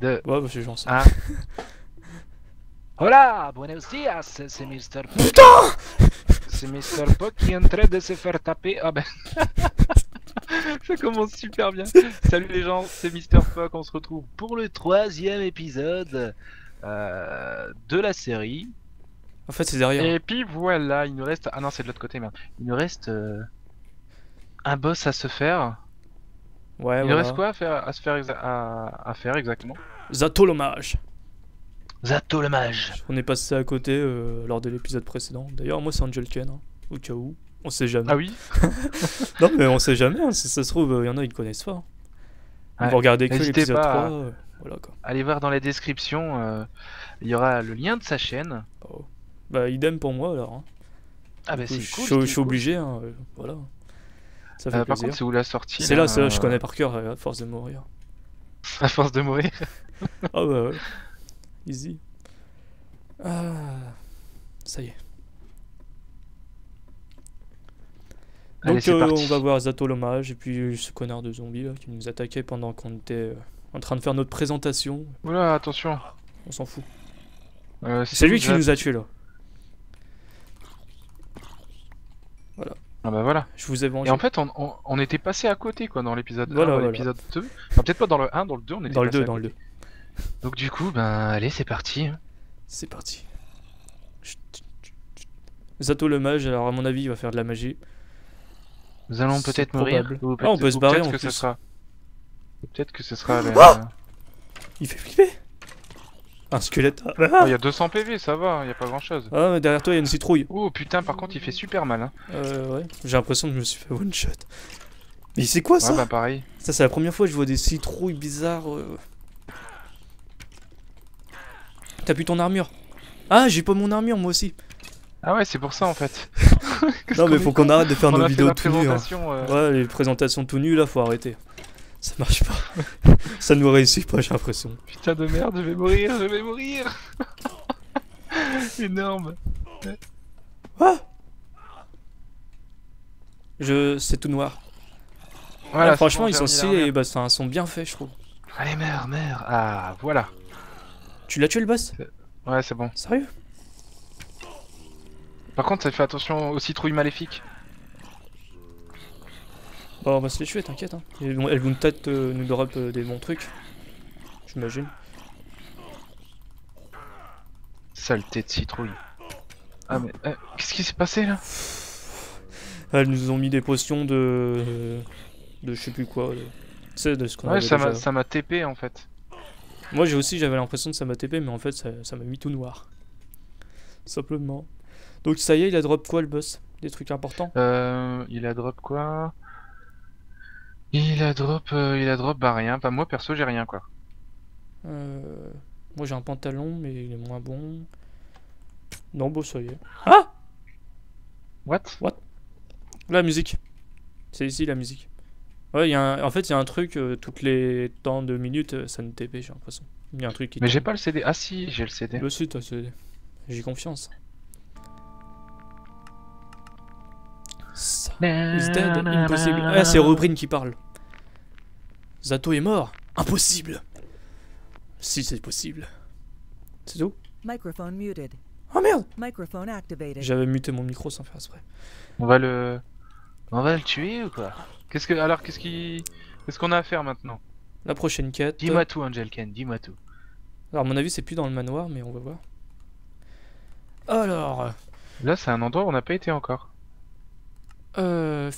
2, ouais, bah, je suis gentil. Un... Hola, buenos dias, c'est MrPoakK. Putain, c'est MrPoakK qui est en train de se faire taper. Ah ben... Ça commence super bien. Salut les gens, c'est MrPoakK, on se retrouve pour le 3e épisode de la série. En fait c'est derrière. Et puis voilà, il nous reste... Ah non, c'est de l'autre côté, merde. Il nous reste un boss à se faire. Ouais, il nous reste quoi à faire exactement? Zatoh l'Omage. Zatoh l'Omage. On est passé à côté lors de l'épisode précédent. D'ailleurs, moi c'est Angel Chen, hein, au cas où. On sait jamais. Ah oui. Non mais on sait jamais, hein. Ça se trouve, il y en a ils connaissent pas. On va regarder que l'épisode 3. Voilà, quoi. Allez voir dans la description, il y aura le lien de sa chaîne. Oh. Bah idem pour moi alors. Hein. Ah bah c'est cool. Je suis obligé, hein, voilà. Ça fait plaisir. Par contre, c'est où la sortie? C'est là, là, je connais par cœur, à force de mourir. À force de mourir. Ah oh, bah ouais. Easy. Ah, ça y est. Donc allez, on va voir Zatoh l'Omage et puis ce connard de zombie là, qui nous attaquait pendant qu'on était en train de faire notre présentation. Oula, attention. On s'en fout. C'est lui qui nous a tués là. Voilà. Ah bah voilà. Je vous ai vengé. Et en fait on était passé à côté quoi dans l'épisode 1, dans l'épisode 2. Enfin peut-être pas dans le 1, dans le 2 on était passé à côté. Dans le 2. Donc du coup, ben allez c'est parti. C'est parti. Zatoh l'Omage, alors à mon avis il va faire de la magie. Nous allons peut-être mourir. Ou peut on peut se barrer en plus. Peut-être que ce sera... Il fait flipper. Un squelette. Ah, bah. Oh, il y a 200 PV, ça va, il n'y a pas grand-chose. Ah, mais derrière toi, il y a une citrouille. Oh putain, par contre, il fait super mal. Hein. Ouais. J'ai l'impression que je me suis fait one-shot. Mais c'est quoi ça? Ouais, bah pareil. Ça, c'est la première fois que je vois des citrouilles bizarres. T'as plus ton armure. Ah, j'ai pas mon armure, moi aussi. Ah ouais, c'est pour ça en fait. Non mais faut qu'on arrête de faire nos vidéos tout nues. Ouais, les présentations tout nues là, faut arrêter. Ça marche pas. Ça nous réussit pas, j'ai l'impression. Putain de merde, je vais mourir, je vais mourir. Énorme. Ah c'est tout noir. Voilà, là, franchement, ils sont si... Et bah, ça, ils sont bien faits, je trouve. Allez, merde. Ah, voilà. Tu l'as tué le boss? Ouais, c'est bon. Sérieux? Par contre, ça fait attention aux citrouilles maléfiques. Bon, on va se les tuer, t'inquiète. Hein. Elles vont peut-être nous drop des bons trucs. J'imagine. Saleté de citrouille. Ah, mais qu'est-ce qui s'est passé là? Elles nous ont mis des potions de je sais plus quoi. Tu sais, de ce qu'on a. Ouais, ça m'a TP en fait. Moi j'avais l'impression que ça m'a TP, mais en fait ça m'a mis tout noir. Simplement. Donc ça y est, il a drop quoi le boss? Des trucs importants? Il a drop quoi? Il a drop bah rien. Enfin moi perso j'ai rien quoi. Moi j'ai un pantalon mais il est moins bon. Non bon ça y est. Ah! What? La musique. C'est ici la musique. Ouais, en fait il y a un truc, toutes les temps de minutes ça ne TP j'ai l'impression. Il y a un truc qui... Mais j'ai pas le CD. Ah si, j'ai le CD. Bah si, t'as le CD. J'ai confiance. Is dead, impossible. Ah, c'est Herobrine qui parle. Zatoh est mort. Impossible. Si c'est possible. C'est tout. Microphone muted. Oh merde. Microphone activated. J'avais muté mon micro sans faire exprès. On va le tuer ou quoi? Qu'est-ce qu'on a à faire maintenant? La prochaine quête. Dis-moi tout, AngelKane, dis-moi tout. Alors à mon avis c'est plus dans le manoir mais on va voir. Alors. Là c'est un endroit où on n'a pas été encore.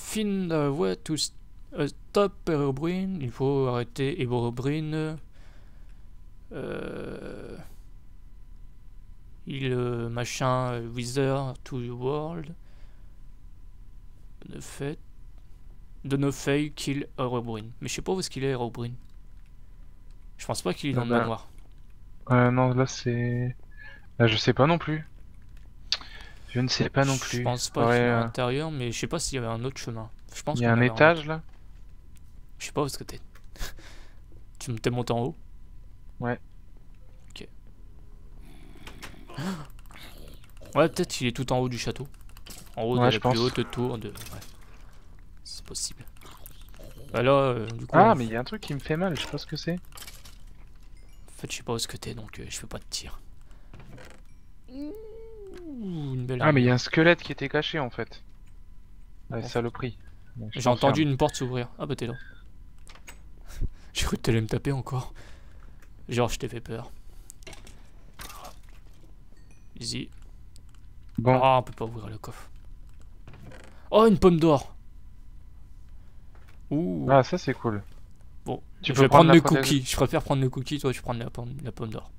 Find a way to stop Herobrine. Il faut arrêter Herobrine. Wither to the world. De no fail kill Herobrine. Mais je sais pas où est-ce qu'il est Herobrine. Je pense pas qu'il est dans le manoir. Non, là c'est... Là je sais pas non plus. Je ne sais pas non plus. Je pense pas qu'il y a à l'intérieur, mais je sais pas s'il y avait un autre chemin. Je pense qu'il y a un étage là. Je sais pas où est-ce que t'es. Tu t'es monté en haut? Ouais. Ok. Ouais, peut-être qu'il est tout en haut du château. En haut de la plus haute tour de... Ouais. C'est possible. Bah là, du coup... Ah, mais il y a un truc qui me fait mal, je sais pas ce que c'est. fait, je suis pas au squelette, donc je fais pas de tir. Une belle arme. Ah, mais il y a un squelette qui était caché en fait. Ouais, saloperie. J'ai entendu une porte s'ouvrir. Ah, bah t'es là. J'ai cru que t'allais me taper encore. Genre, je t'ai fait peur. Easy. Bon. Ah, on peut pas ouvrir le coffre. Oh, une pomme d'or. Ouh. Ah, ça c'est cool. Bon, tu peux prendre le cookie. Je préfère prendre le cookie, toi tu prends la pomme d'or.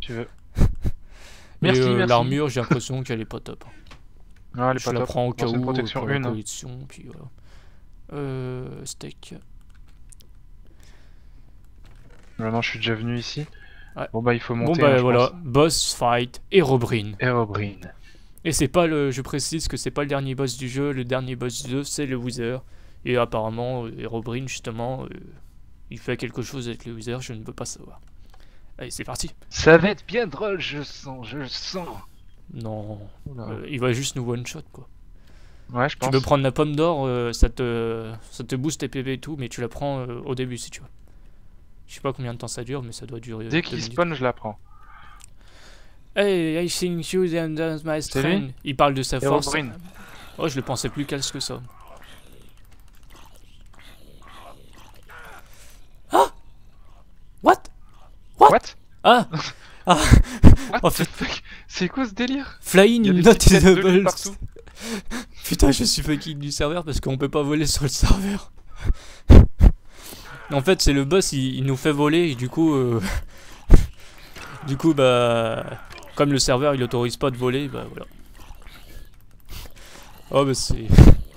Tu veux. Merci, merci. L'armure, j'ai l'impression qu'elle est pas top. Ah, elle est pas top. Je la prends au cas où. Une protection, une protection, puis voilà. Steak. Non, je suis déjà venu ici. Ouais. Bon bah il faut monter. Bon bah hein, voilà, pense. Boss fight Herobrine. Herobrine. Et c'est pas le, je précise que c'est pas le dernier boss du jeu. Le dernier boss du jeu c'est le Wither. Et apparemment Herobrine justement, il fait quelque chose avec le Wither, je ne peux pas savoir. Allez c'est parti. Ça va être bien drôle, je sens, je le sens. Non, il va juste nous one shot quoi. Ouais je pense. Tu peux prendre la pomme d'or, ça te booste tes PV et tout, mais tu la prends au début si tu veux. Je sais pas combien de temps ça dure, mais ça doit durer. Dès qu'il spawn, je la prends. Hey, I think you and my strength. Il parle de sa force. Oh, je le pensais plus calme que ça. Ah what? What? What? Ah, ah. En fait, c'est quoi ce délire? Flying not visible. Putain, je suis fucking du serveur parce qu'on peut pas voler sur le serveur. En fait, c'est le boss, il nous fait voler et du coup, bah, comme le serveur il autorise pas de voler, bah voilà. Oh bah c'est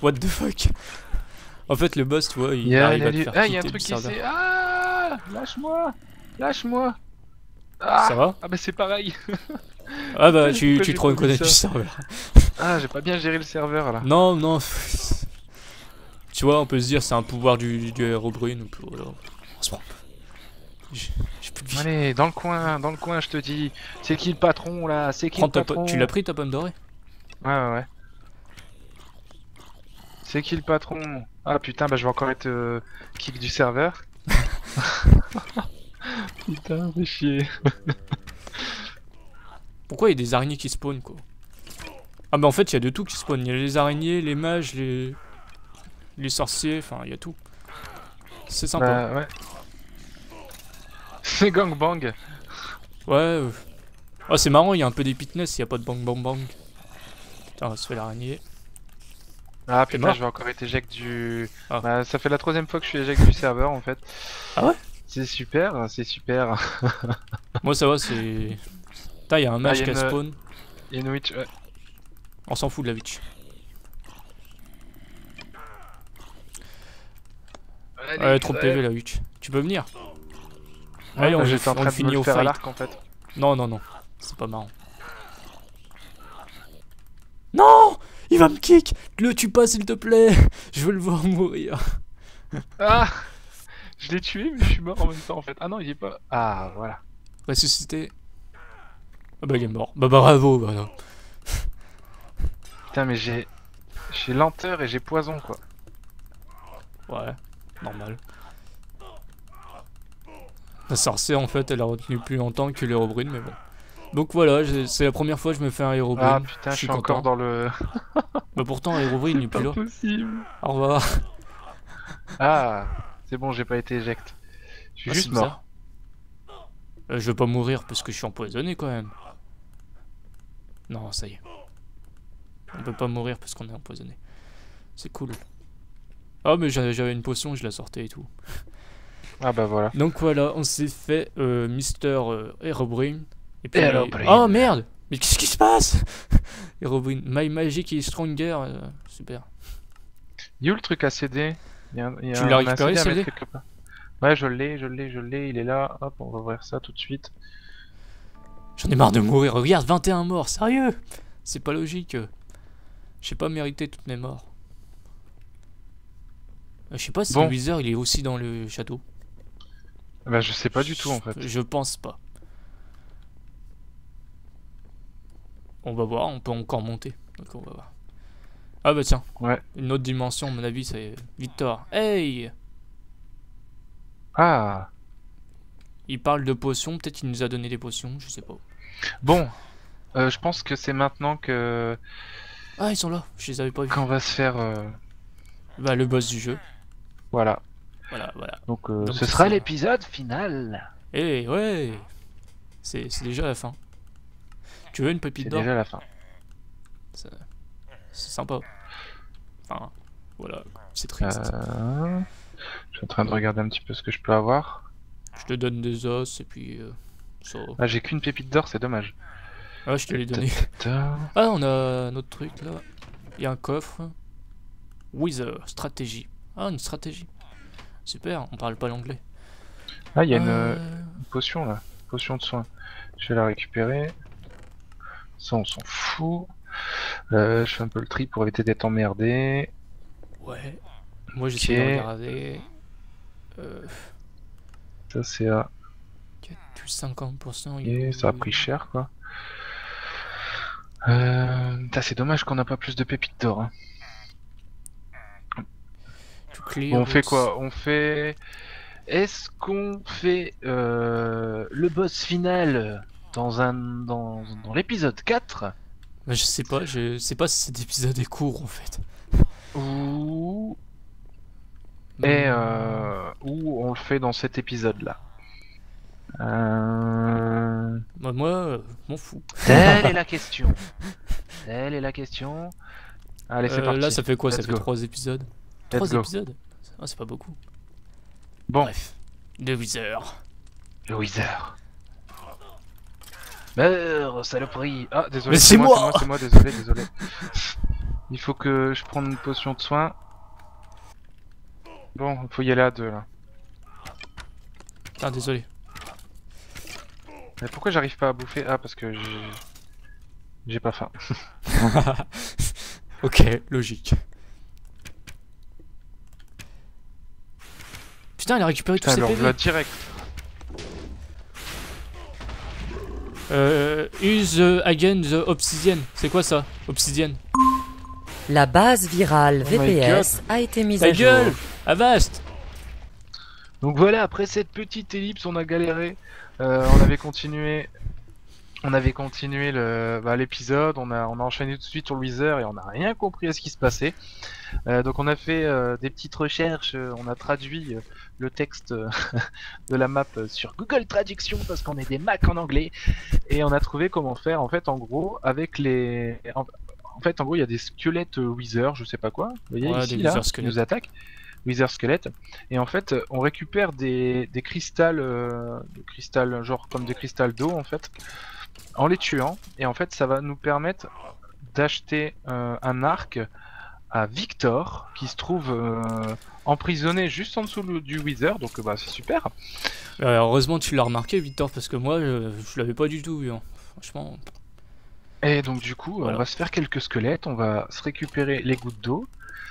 what the fuck. En fait, le boss, tu vois, il arrive à te faire quitter. Ah, il y a un truc qui s'est... Ah, lâche-moi, lâche-moi. Ah, ça va? Ah bah c'est pareil. Ah bah tu te reconnais du serveur. Ah, j'ai pas bien géré le serveur là. Non, non. Tu vois, on peut se dire c'est un pouvoir du Herobrine, voilà. On se prend. J'ai plus de vie. Allez, dans le coin, je te dis. C'est qui le patron là? C'est qui le patron? Tu l'as pris ta pomme dorée? Ouais, ouais, ouais. C'est qui le patron? Ah putain, bah je vais encore être kick du serveur. Putain, c'est chier. Pourquoi il y a des araignées qui spawnent quoi? Ah bah en fait, il y a de tout qui spawn. Il y a les araignées, les mages, les sorciers, enfin il y a tout. C'est sympa. Ouais. C'est gangbang. Ouais. Oh c'est marrant, il y a un peu d'épitness, il n'y a pas de bang bang bang. Putain, on se fait l'araignée. Ah putain, je vais encore être éject du... Ah. Bah, ça fait la troisième fois que je suis éject du serveur en fait. Ah ouais? C'est super, c'est super. Moi ça va, c'est... Putain, il y a un mage qui spawn. Il y a une witch, ouais. On s'en fout de la witch. Ouais, trop de PV la witch. Tu peux venir? Ouais, allez, on est en train de finir au faire à l'arc en fait. Non, non, non. C'est pas marrant. Non! Il va me kick! Le tue pas s'il te plaît! Je veux le voir mourir. Ah! Je l'ai tué mais je suis mort en même temps en fait. Ah non, il est pas... Ah, voilà. Ressuscité. Ah bah il est mort. Bah bravo, bah non. Putain mais j'ai... J'ai lenteur et j'ai poison quoi. Ouais. Normal. La sorcière en fait elle a retenu plus longtemps que l'Herobrine mais bon. Donc voilà, c'est la première fois que je me fais un Herobrine. Ah putain, je suis encore dans le... Bah pourtant Herobrine il est plus là. Au revoir. Ah, c'est bon, j'ai pas été éject. Je suis juste mort. Je veux pas mourir parce que je suis empoisonné quand même. Non, ça y est. On peut pas mourir parce qu'on est empoisonné. C'est cool. Ah mais j'avais une potion, je la sortais et tout. Ah bah voilà. Donc voilà, on s'est fait Mr Herobrine. Et puis Herobrine. Oh merde! Mais qu'est-ce qui se passe? Herobrine, my magic is stronger. Super. Il est où le truc à CD? Tu l'as récupéré CD? Ouais, je l'ai, il est là. Hop, on va ouvrir ça tout de suite. J'en ai marre de mourir, regarde, 21 morts, sérieux? C'est pas logique. J'ai pas mérité toutes mes morts. Je sais pas si le Wither il est aussi dans le château. Bah je sais pas du tout en fait. Je pense pas. On va voir, on peut encore monter. Donc on va voir. Ah bah tiens. Ouais. Une autre dimension à mon avis c'est Victor. Hey. Ah. Il parle de potions, peut-être qu'il nous a donné des potions, je sais pas. Bon, je pense que c'est maintenant que... Ah, ils sont là, je les avais pas vus. Qu'on va se faire... Bah, le boss du jeu. Voilà. Voilà, voilà. Donc ce sera l'épisode final. Eh ouais. C'est déjà la fin. Tu veux une pépite d'or? C'est déjà la fin. C'est sympa. Enfin, voilà, c'est triste. Je suis en train de regarder un petit peu ce que je peux avoir. Je te donne des os et puis... ça... Ah, j'ai qu'une pépite d'or, c'est dommage. Ah, je te l'ai donné. Ah, on a notre truc là. Il y a un coffre. Wither, stratégie. Ah, une stratégie. Super, on parle pas l'anglais. Ah, il y a une potion là. Potion de soin. Je vais la récupérer. Ça, on s'en fout. Je fais un peu le tri pour éviter d'être emmerdé. Ouais. Moi, j'essaie de regarder. Ça, c'est à... 50%. Et ça a pris cher, quoi. C'est dommage qu'on n'a pas plus de pépites d'or. Hein. On fait quoi? On fait... Est-ce qu'on fait le boss final dans l'épisode 4? Bah, je sais pas si cet épisode est court en fait. Ou... ou on le fait dans cet épisode là. Bah, moi, m'en fous. Telle est la question. Telle est la question. Allez, c'est parti. Là, ça fait quoi? Ça fait 3 épisodes. 3 épisodes? Ah, c'est pas beaucoup. Bon. Bref. Le Wither. Le Wither. Meurs, saloperie. Ah, désolé. C'est moi, désolé, désolé. Il faut que je prenne une potion de soin. Bon, il faut y aller à 2 là. Ah, désolé. Mais pourquoi j'arrive pas à bouffer? Ah, parce que j'ai pas faim. Ok, logique. Putain, il a récupéré tous ses PV. Direct. Use again the obsidian. C'est quoi ça? Obsidian. La base virale VPS a été mise à jour. Ta gueule, Avast. Donc voilà, après cette petite ellipse, on a galéré. On avait continué l'épisode, on a enchaîné tout de suite sur le Wither et on n'a rien compris à ce qui se passait. Donc on a fait des petites recherches, on a traduit le texte de la map sur Google Traduction parce qu'on est des Macs en anglais. Et on a trouvé comment faire en fait en gros avec les... En gros il y a des squelettes Wither, je sais pas quoi, vous voyez ici là, qui nous attaquent. Wither squelette, et en fait on récupère des cristals, genre comme des cristals d'eau en fait, en les tuant, et en fait ça va nous permettre d'acheter un arc à Victor qui se trouve emprisonné juste en dessous du Wither, donc bah c'est super. Heureusement tu l'as remarqué Victor, parce que moi je l'avais pas du tout vu, hein. Franchement. Et donc du coup voilà. On va se faire quelques squelettes, on va se récupérer les gouttes d'eau.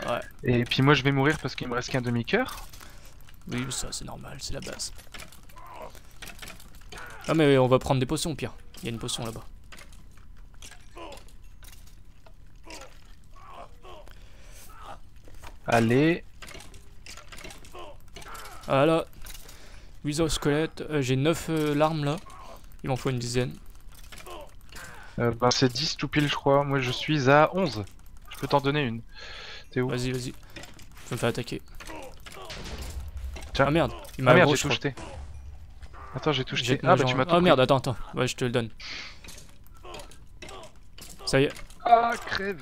Ouais. Et puis moi je vais mourir parce qu'il me reste qu'un demi-cœur. Oui, ça c'est normal, c'est la base. Ah mais on va prendre des potions au pire. Il y a une potion là-bas. Allez. Ah là. Wither squelette. J'ai 9 larmes là. Il m'en faut une dizaine. C'est 10 tout pile je crois. Moi je suis à 11. Je peux t'en donner une. Vas-y, vas-y. Je me fais attaquer. Tiens. Ah merde, il m'a j'ai tout jeté. Attends, j'ai tout jeté. Ah bah tu m'as tout pris. Ah merde, attends. Ouais, je te le donne. Ça y est. Ah, crève.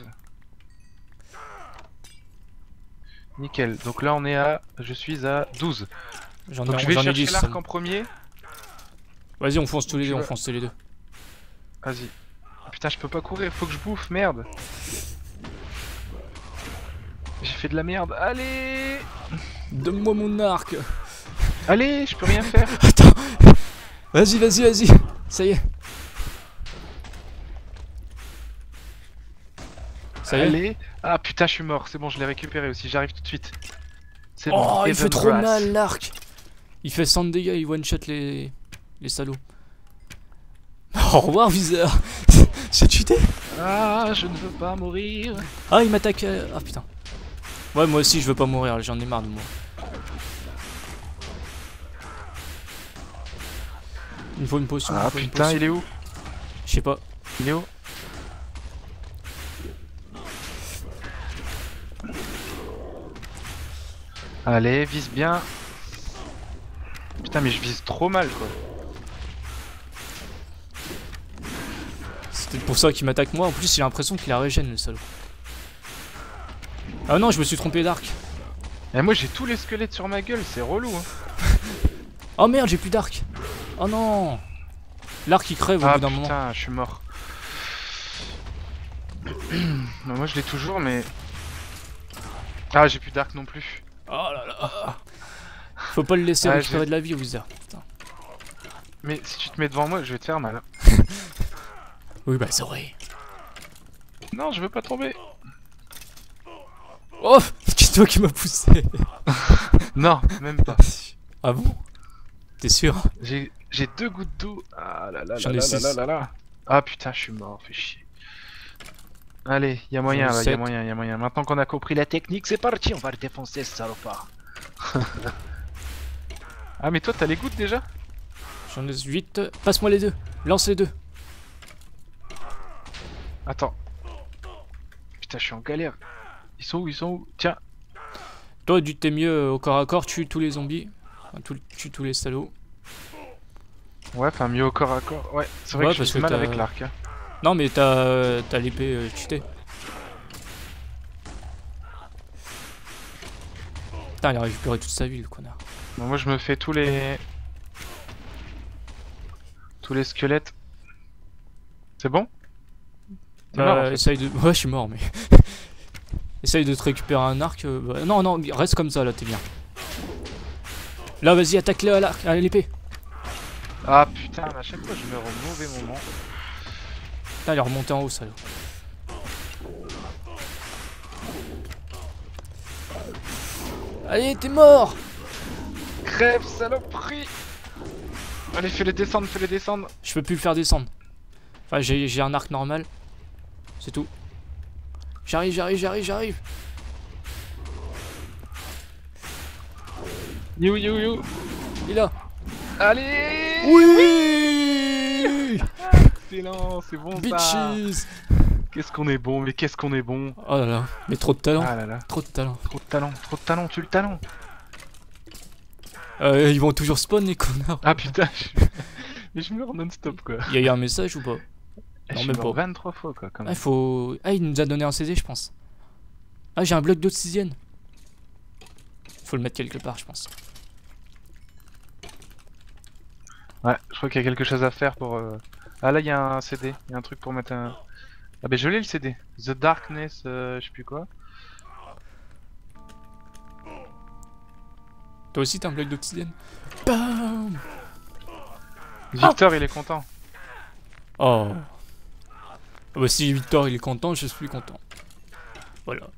Nickel. Donc là, on est à... Je suis à 12. Donc je vais chercher l'arc en premier. Vas-y, on fonce tous les deux, on fonce tous les deux. Vas-y. Putain, je peux pas courir, faut que je bouffe, merde. J'ai fait de la merde, allez! Donne-moi mon arc! Allez, je peux rien faire! Attends! Vas-y, vas-y, vas-y! Ça y est! Allez! Ah putain, je suis mort, c'est bon, je l'ai récupéré aussi, j'arrive tout de suite. C'est bon, il fait trop mal l'arc! Il fait 100 de dégâts, il one-shot les salauds. Au revoir, Wither! J'ai tué! Ah, je ne veux pas mourir! Ah, il m'attaque! Ah putain! Ouais, moi aussi je veux pas mourir, j'en ai marre de mourir. Il me faut une potion. Ah putain, il est où? Je sais pas. Il est où? Allez, vise bien. Putain, mais je vise trop mal quoi. C'est peut-être pour ça qu'il m'attaque moi. En plus, j'ai l'impression qu'il la régène le salaud. Ah non, je me suis trompé d'arc. Et moi j'ai tous les squelettes sur ma gueule, c'est relou hein. Oh merde, j'ai plus d'arc. Oh non. L'arc il crève au bout d'un moment. Ah putain, je suis mort. Non, moi je l'ai toujours mais... Ah j'ai plus d'arc non plus. Oh là là. Faut pas le laisser récupérer de la vie, Wither. Putain. Mais si tu te mets devant moi, je vais te faire mal. Oui bah c'est vrai. Non, je veux pas tomber. Oh, c'est toi qui m'as poussé. Non, même pas. Ah bon? T'es sûr? J'ai 2 gouttes d'eau. Ah là là là là là là là. Ah putain, je suis mort, fais chier. Allez, y'a moyen là, y'a moyen, y'a moyen. Maintenant qu'on a compris la technique, c'est parti, on va le défoncer ce salopard. Ah mais toi t'as les gouttes déjà? J'en ai 8. Passe-moi les deux. Lance les deux. Attends. Putain, je suis en galère. Ils sont où? Ils sont où? Tiens. Toi, t'es mieux au corps à corps, tue tous les zombies. Enfin, tue tous les salauds. Ouais, enfin mieux au corps à corps. Ouais, c'est vrai que je suis mal avec l'arc. Hein. Non, mais t'as l'épée cheatée. Putain, il a récupéré toute sa ville, le connard. Bon, moi, je me fais tous les squelettes. C'est bon? Mort, en fait. Essaye de... Ouais, je suis mort, mais... Essaye de te récupérer un arc. Non, non, reste comme ça là, t'es bien. Là, vas-y, attaque-le à l'arc, à l'épée. Ah putain, à chaque fois je meurs au mauvais moment. Putain, il est remonté en haut, ça. Allez, t'es mort! Crève, saloperie! Allez, fais-les descendre, fais-les descendre. Je peux plus le faire descendre. Enfin, j'ai un arc normal. C'est tout. J'arrive, j'arrive, j'arrive, j'arrive. You, you, you. Il est là. Allez. Oui. Excellent, c'est bon ça. Bitches. Qu'est-ce qu'on est bon, mais qu'est-ce qu'on est bon. Oh là là, mais trop de talent. Ah là là. Trop de talent. Trop de talent, trop de talent, tu le talent. Ils vont toujours spawn les connards. Ah putain, mais je meurs non-stop quoi. Y'a un message ou pas? Non, même pas. 23 fois quoi, quand même. Ah, faut... ah, il nous a donné un CD, je pense. Ah, j'ai un bloc d'eau de 6ème. Faut le mettre quelque part, je pense. Ouais, je crois qu'il y a quelque chose à faire pour. Ah, là, il y a un CD. Il y a un truc pour mettre un. Ah, bah, je l'ai le CD. The Darkness, je sais plus quoi. Toi aussi, t'as un bloc d'obsidienne. Bam! Victor, il est content. Oh. Bah si Victor il est content, je suis content. Voilà.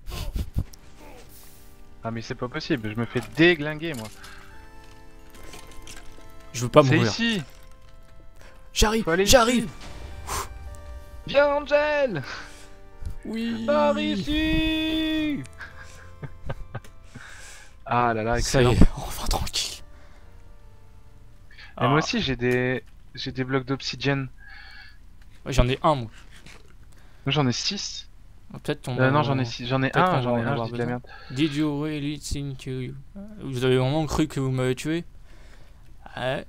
Ah mais c'est pas possible, je me fais déglinguer moi. Je veux pas mourir. C'est ici. J'arrive, j'arrive. Viens Angel. Oui. Par ici. Ah là là, excellent. Ça y est, on va tranquille. Ah. Et moi aussi j'ai des blocs d'obsidienne. Ouais, j'en ai un moi. J'en ai 6. Peut-être ton. Non, j'en ai 6. J'en ai un, je dis de la merde. Did you really think you... Vous avez vraiment cru que vous m'avez tué? Ouais.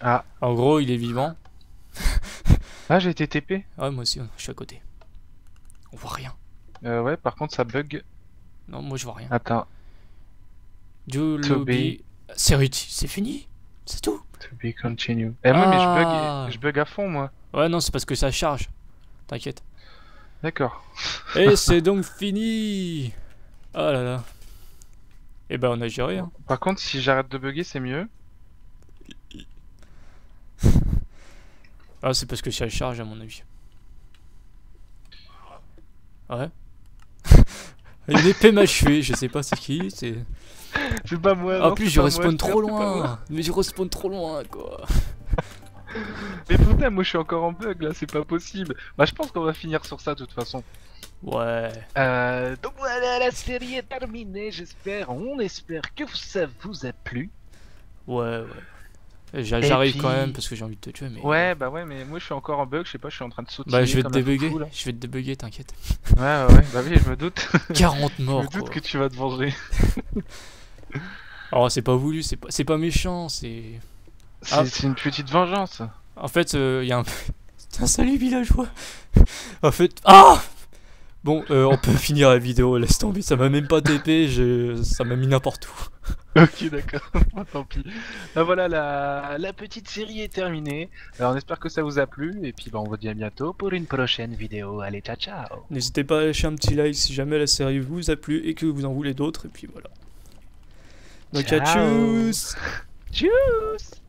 Ah. En gros, il est vivant. Ah, j'ai été TP. Ouais, moi aussi, je suis à côté. On voit rien. Ouais, par contre, ça bug. Non, moi je vois rien. Attends. Do lobby. C'est fini? C'est tout? To be continue. Eh, moi, mais je bug à fond, moi. Ouais, non, c'est parce que ça charge. T'inquiète. D'accord. Et c'est donc fini. Oh là là. Et bah, on a géré. Hein. Par contre, si j'arrête de bugger, c'est mieux. Ah, c'est parce que ça charge, à mon avis. Ouais. Une épée m'a tué, je sais pas c'est qui, c'est... C'est pas moi. En plus, je respawn trop loin. Mais je respawn trop loin, quoi. Mais putain, moi je suis encore en bug là, c'est pas possible. Bah, je pense qu'on va finir sur ça de toute façon. Ouais. Donc voilà, la série est terminée, j'espère. On espère que ça vous a plu. Ouais, ouais. J'arrive puis... quand même parce que j'ai envie de te tuer. Mais... Ouais, bah ouais, mais moi je suis encore en bug, je sais pas, je suis en train de sauter. Bah je vais te débugger, t'inquiète. Ouais, ouais, bah oui, je me doute. 40 morts. Je me doute que tu vas te venger. Alors c'est pas voulu, c'est pas méchant, c'est. C'est une petite vengeance. En fait, il y a un. Putain, salut villageois. En fait. Ah bon, on peut finir la vidéo, laisse tomber, ça m'a même pas TP, ça m'a mis n'importe où. Ok, d'accord, tant pis. Ben voilà, la petite série est terminée. Alors on espère que ça vous a plu, et puis ben, on vous dit à bientôt pour une prochaine vidéo. Allez, ciao, ciao. N'hésitez pas à lâcher un petit like si jamais la série vous a plu et que vous en voulez d'autres, et puis voilà. Donc ciao. À tchuss. Tchuss.